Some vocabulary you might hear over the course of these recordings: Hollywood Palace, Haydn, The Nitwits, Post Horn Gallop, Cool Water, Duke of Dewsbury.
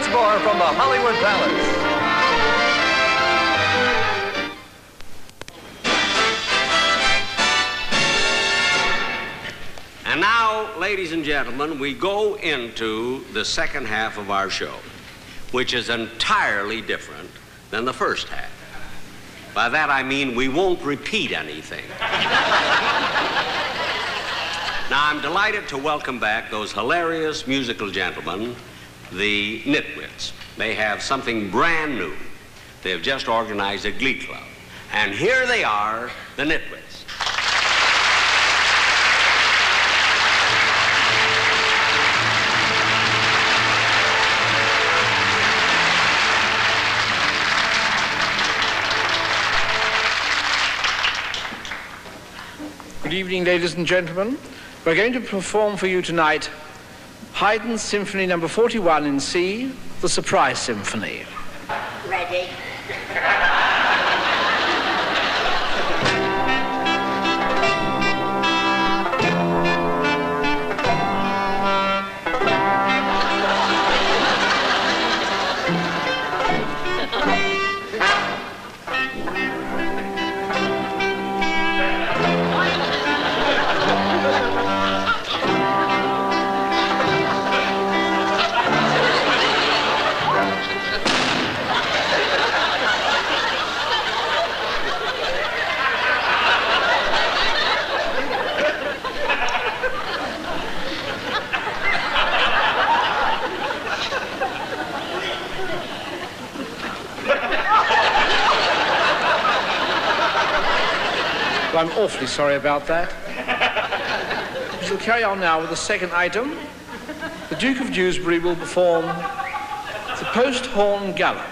much more from the Hollywood Palace. And now, ladies and gentlemen, we go into the second half of our show, which is entirely different than the first half. By that I mean we won't repeat anything. Now, I'm delighted to welcome back those hilarious musical gentlemen, the Nitwits. They have something brand new. They have just organized a glee club. And here they are, the Nitwits. Good evening, ladies and gentlemen. We're going to perform for you tonight Haydn's Symphony No. 41 in C, the Surprise Symphony. Ready. I'm awfully sorry about that. We shall carry on now with the second item. The Duke of Dewsbury will perform the Post Horn Gallop.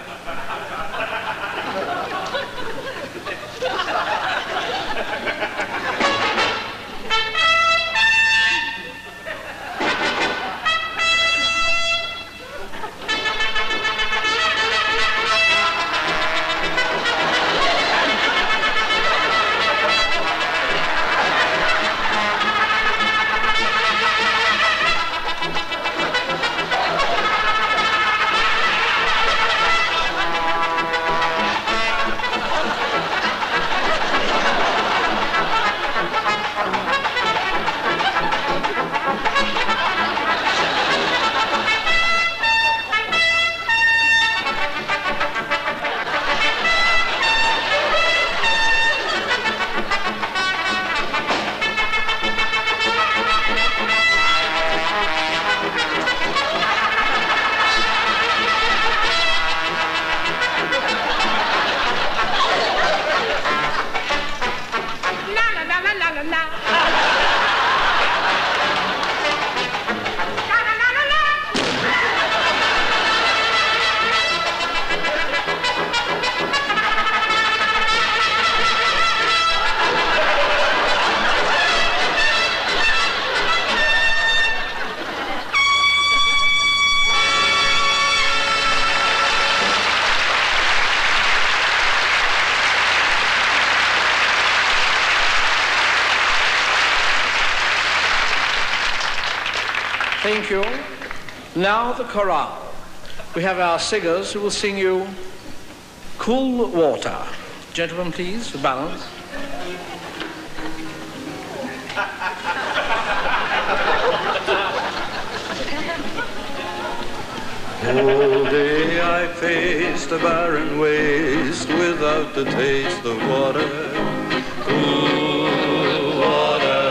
Thank you. Now the chorale. We have our singers who will sing you Cool Water. Gentlemen, please, for balance. All day I faced the barren waste without the taste of water. Cool water. Water.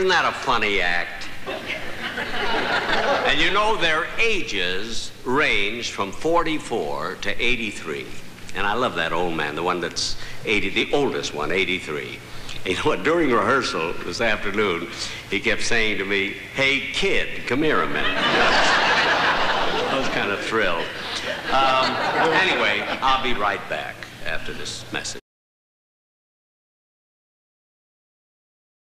Isn't that a funny act? And you know, their ages range from 44 to 83. And I love that old man, the one that's 80, the oldest one, 83. You know what, during rehearsal this afternoon, he kept saying to me, "Hey, kid, come here a minute." I was kind of thrilled. Anyway, I'll be right back after this message.